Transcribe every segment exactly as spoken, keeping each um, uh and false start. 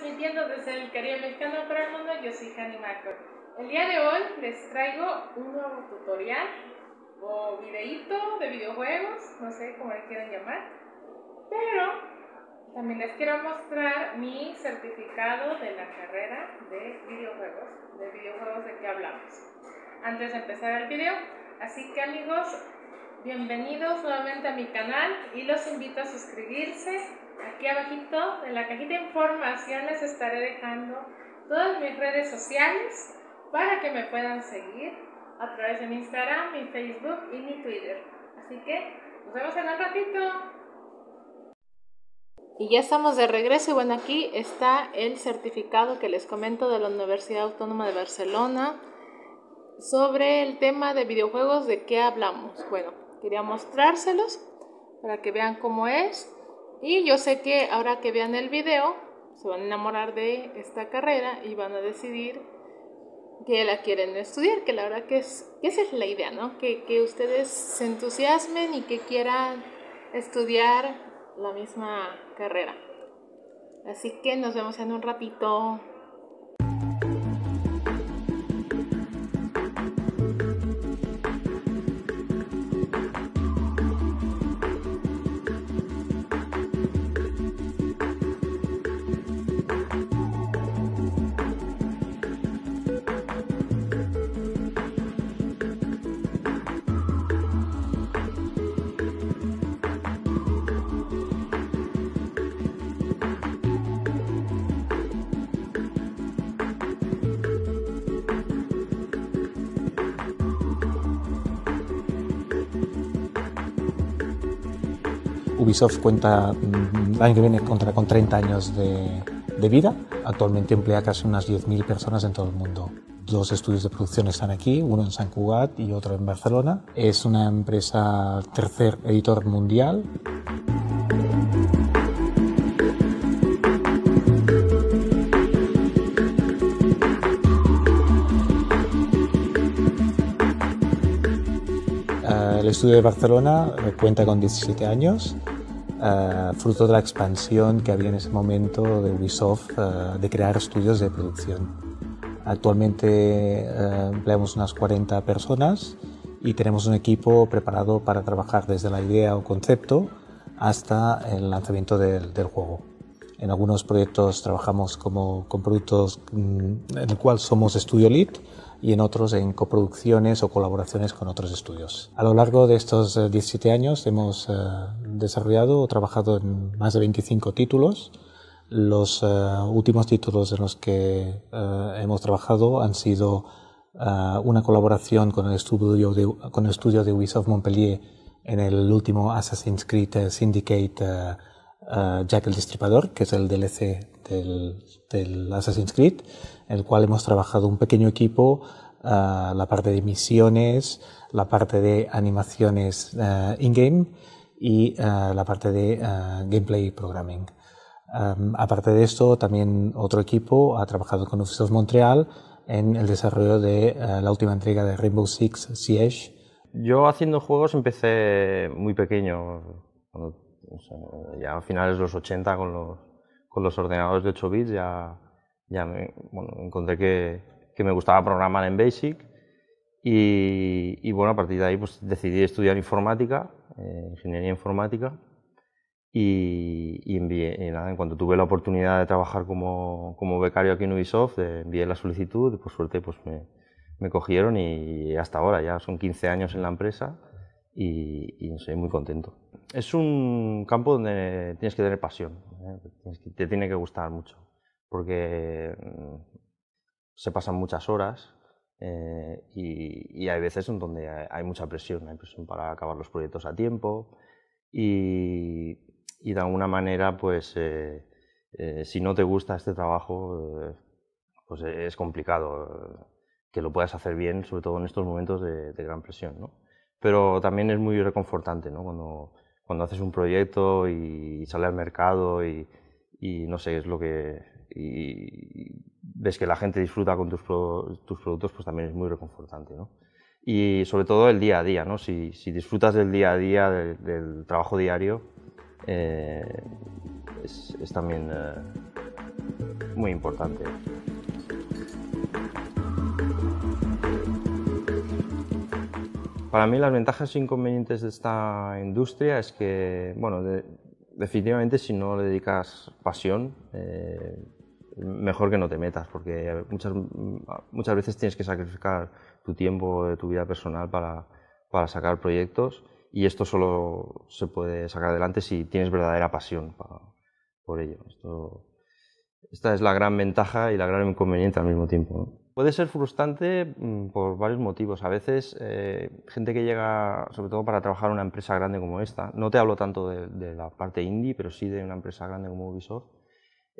transmitiendo desde el Caribe mexicano para el mundo. Yo soy Hany Maco. El día de hoy les traigo un nuevo tutorial o videíto de videojuegos, no sé cómo le quieran llamar, pero también les quiero mostrar mi certificado de la carrera de videojuegos, de videojuegos de que hablamos, antes de empezar el video. Así que amigos, bienvenidos nuevamente a mi canal y los invito a suscribirse. Aquí abajito en la cajita de información les estaré dejando todas mis redes sociales para que me puedan seguir a través de mi Instagram, mi Facebook y mi Twitter. Así que nos vemos en un ratito. Y ya estamos de regreso y bueno, aquí está el certificado que les comento de la Universidad Autónoma de Barcelona sobre el tema de videojuegos de qué hablamos. Bueno, quería mostrárselos para que vean cómo es. Y yo sé que ahora que vean el video se van a enamorar de esta carrera y van a decidir que la quieren estudiar, que la verdad que, es, que esa es la idea, ¿no? Que, que ustedes se entusiasmen y que quieran estudiar la misma carrera. Así que nos vemos en un ratito. Ubisoft cuenta el año que viene contra, con treinta años de, de vida. Actualmente emplea casi unas diez mil personas en todo el mundo. Dos estudios de producción están aquí, uno en San Cugat y otro en Barcelona. Es una empresa tercer editor mundial. El estudio de Barcelona cuenta con diecisiete años, eh, fruto de la expansión que había en ese momento de Ubisoft eh, de crear estudios de producción. Actualmente eh, empleamos unas cuarenta personas y tenemos un equipo preparado para trabajar desde la idea o concepto hasta el lanzamiento del, del juego. En algunos proyectos trabajamos como, con productos en el cual somos estudio lead y en otros en coproducciones o colaboraciones con otros estudios. A lo largo de estos diecisiete años hemos eh, desarrollado o trabajado en más de veinticinco títulos. Los eh, últimos títulos en los que eh, hemos trabajado han sido eh, una colaboración con el, estudio de, con el estudio de Ubisoft Montpellier en el último Assassin's Creed Syndicate eh, Uh, Jack el Destripador, que es el D L C del, del Assassin's Creed, en el cual hemos trabajado un pequeño equipo, uh, la parte de misiones, la parte de animaciones uh, in-game y uh, la parte de uh, gameplay y programming. Um, aparte de esto, también otro equipo ha trabajado con Ubisoft Montreal en el desarrollo de uh, la última entrega de Rainbow Six Siege. Yo haciendo juegos empecé muy pequeño. Cuando O sea, ya a finales de los ochenta con los, con los ordenadores de ocho bits ya, ya me, bueno, encontré que, que me gustaba programar en BASIC y, y bueno, a partir de ahí pues, decidí estudiar informática, eh, ingeniería informática y, y, envié, y nada, en cuanto tuve la oportunidad de trabajar como, como becario aquí en Ubisoft eh, envié la solicitud y por suerte pues, me, me cogieron y hasta ahora ya son quince años en la empresa. Y, y soy muy contento. Es un campo donde tienes que tener pasión, ¿eh? Te tiene que gustar mucho, porque se pasan muchas horas eh, y, y hay veces en donde hay mucha presión, hay presión para acabar los proyectos a tiempo y, y de alguna manera, pues, eh, eh, si no te gusta este trabajo, eh, pues es complicado que lo puedas hacer bien, sobre todo en estos momentos de, de gran presión, ¿no? Pero también es muy reconfortante, ¿no? Cuando, cuando haces un proyecto y sale al mercado y, y no sé, es lo que... Y ves que la gente disfruta con tus, pro, tus productos, pues también es muy reconfortante, ¿no? Y sobre todo el día a día, ¿no? Si, si disfrutas del día a día, del, del trabajo diario, eh, es, es también... Eh, muy importante. Para mí las ventajas e inconvenientes de esta industria es que, bueno, de, definitivamente si no le dedicas pasión, eh, mejor que no te metas, porque muchas, muchas veces tienes que sacrificar tu tiempo de tu vida personal para, para sacar proyectos, y esto solo se puede sacar adelante si tienes verdadera pasión para, por ello. Esto, esta es la gran ventaja y la gran inconveniente al mismo tiempo, ¿no? Puede ser frustrante por varios motivos. A veces, eh, gente que llega, sobre todo para trabajar en una empresa grande como esta, no te hablo tanto de, de la parte indie, pero sí de una empresa grande como Ubisoft,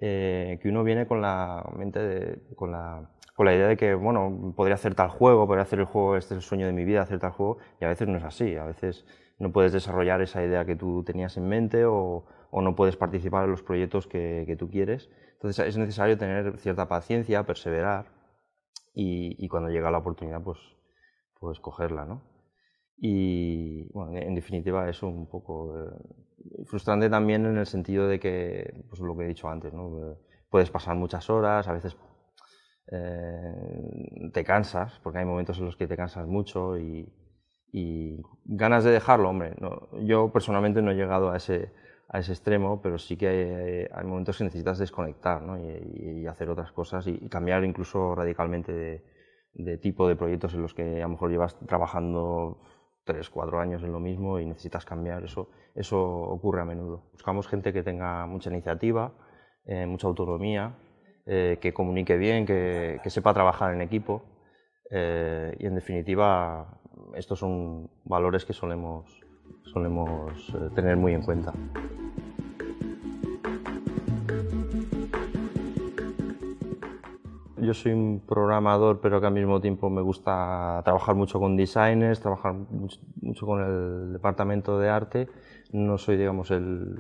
eh, que uno viene con la mente, de, con, la, con la idea de que, bueno, podría hacer tal juego, podría hacer el juego, este es el sueño de mi vida, hacer tal juego, y a veces no es así. A veces no puedes desarrollar esa idea que tú tenías en mente o, o no puedes participar en los proyectos que, que tú quieres. Entonces es necesario tener cierta paciencia, perseverar, Y, y cuando llega la oportunidad, pues, pues cogerla, ¿no? Y, bueno, en definitiva, eso un poco eh, frustrante también en el sentido de que, pues lo que he dicho antes, ¿no? Puedes pasar muchas horas, a veces eh, te cansas, porque hay momentos en los que te cansas mucho y, y ganas de dejarlo, hombre. No, yo personalmente no he llegado a ese, a ese extremo, pero sí que hay, hay momentos que necesitas desconectar, ¿no? y, y hacer otras cosas y, y cambiar incluso radicalmente de, de tipo de proyectos en los que a lo mejor llevas trabajando tres, cuatro años en lo mismo y necesitas cambiar. Eso, eso ocurre a menudo. Buscamos gente que tenga mucha iniciativa, eh, mucha autonomía, eh, que comunique bien, que, que sepa trabajar en equipo eh, y en definitiva estos son valores que solemos solemos tener muy en cuenta. Yo soy un programador, pero que al mismo tiempo me gusta trabajar mucho con designers, trabajar mucho, mucho con el departamento de arte. No soy, digamos, el,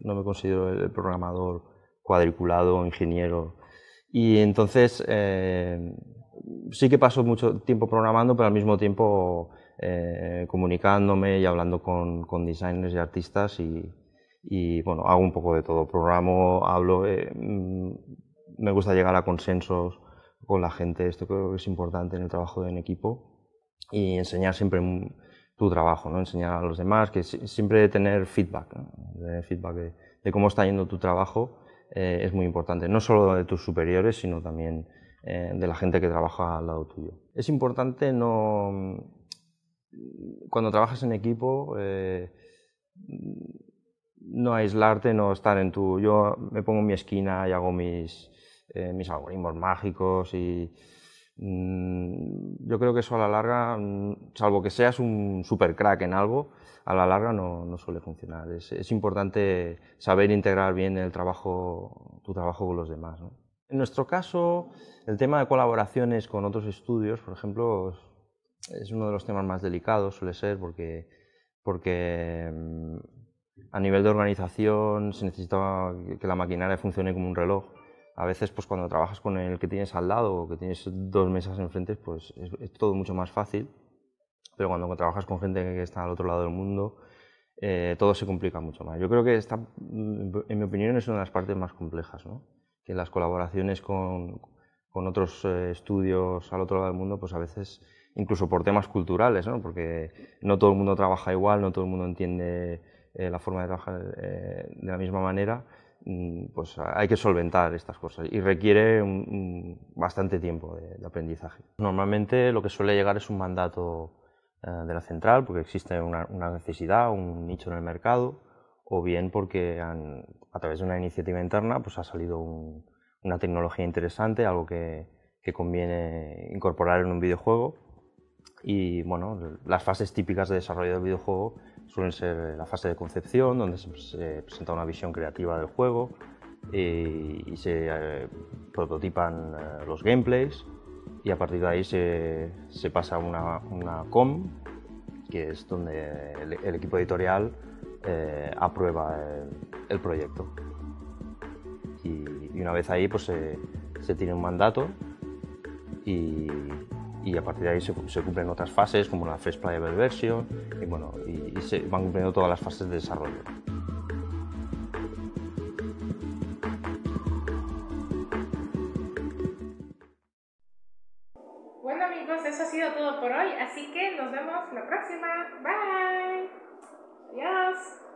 no me considero el programador cuadriculado o ingeniero. Y entonces eh, sí que paso mucho tiempo programando, pero al mismo tiempo Eh, comunicándome y hablando con, con designers y artistas y, y bueno, hago un poco de todo, programo, hablo, eh, me gusta llegar a consensos con la gente, esto creo que es importante en el trabajo en equipo y enseñar siempre tu trabajo, ¿no? Enseñar a los demás, que siempre tener feedback, ¿no? Tener feedback de, de cómo está yendo tu trabajo eh, es muy importante, no solo de tus superiores, sino también eh, de la gente que trabaja al lado tuyo. Es importante no... Cuando trabajas en equipo, eh, no aislarte, no estar en tu... Yo me pongo en mi esquina y hago mis, eh, mis algoritmos mágicos y mmm, yo creo que eso a la larga, salvo que seas un super crack en algo, a la larga no, no suele funcionar. Es, es importante saber integrar bien el trabajo, tu trabajo con los demás, ¿no? En nuestro caso, el tema de colaboraciones con otros estudios, por ejemplo, es uno de los temas más delicados, suele ser, porque, porque a nivel de organización se necesita que la maquinaria funcione como un reloj. A veces, pues, cuando trabajas con el que tienes al lado o que tienes dos mesas enfrente, pues es, es todo mucho más fácil, pero cuando trabajas con gente que está al otro lado del mundo, eh, todo se complica mucho más. Yo creo que esta, en mi opinión, es una de las partes más complejas, ¿no? Que las colaboraciones con, con otros eh, estudios al otro lado del mundo, pues a veces... incluso por temas culturales, ¿no? Porque no todo el mundo trabaja igual, no todo el mundo entiende eh, la forma de trabajar eh, de la misma manera, pues hay que solventar estas cosas y requiere un, un bastante tiempo de, de aprendizaje. Normalmente lo que suele llegar es un mandato eh, de la central, porque existe una, una necesidad, un nicho en el mercado, o bien porque han, a través de una iniciativa interna pues ha salido un, una tecnología interesante, algo que, que conviene incorporar en un videojuego. Y bueno, las fases típicas de desarrollo del videojuego suelen ser la fase de concepción, donde se presenta una visión creativa del juego y, y se eh, prototipan eh, los gameplays, y a partir de ahí se, se pasa a una, una com, que es donde el, el equipo editorial eh, aprueba el, el proyecto. Y, y una vez ahí, pues se, se tiene un mandato y... y a partir de ahí se, se cumplen otras fases, como la Fresh Playable Version, y, bueno, y, y se van cumpliendo todas las fases de desarrollo. amigos, eso ha sido todo por hoy, así que nos vemos la próxima. Bye. Adiós.